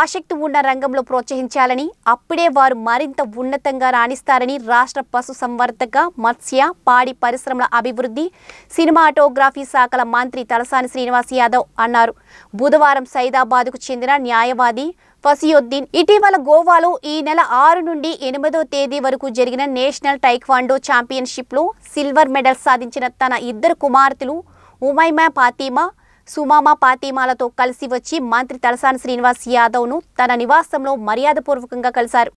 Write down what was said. ఆసక్తి ఉన్న రంగంలో ప్రోత్సహించాలని అప్పుడే వారు మరింత ఉన్నతంగా రాణిస్తారని రాష్ట్ర పశు సంవర్ధక మత్స్య పాడి పరిశ్రమల అభివృద్ధి సినిమాటోగ్రఫీ శాఖల మంత్రి తలసాని శ్రీనివాస్ యాదవ్ అన్నారు। బుధవారం సైదాబాద్కు చెందిన న్యాయవాది ఫసియుద్దీన్ ఇటీవల గోవాలో ఈ నెల 6 నుండి 8వ తేదీ వరకు జరిగిన నేషనల్ టైక్వాండో ఛాంపియన్షిప్లో సిల్వర్ మెడల్ సాధించిన తన ఇద్దరు కుమార్తెలు ఉమైమా ఫాతిమా సుమామా ఫాతిమాలతో కలిసి వచ్చి మంత్రి తలసాని శ్రీనివాస్ యాదవ్ను తన నివాసంలో మర్యాదపూర్వకంగా కలిశారు।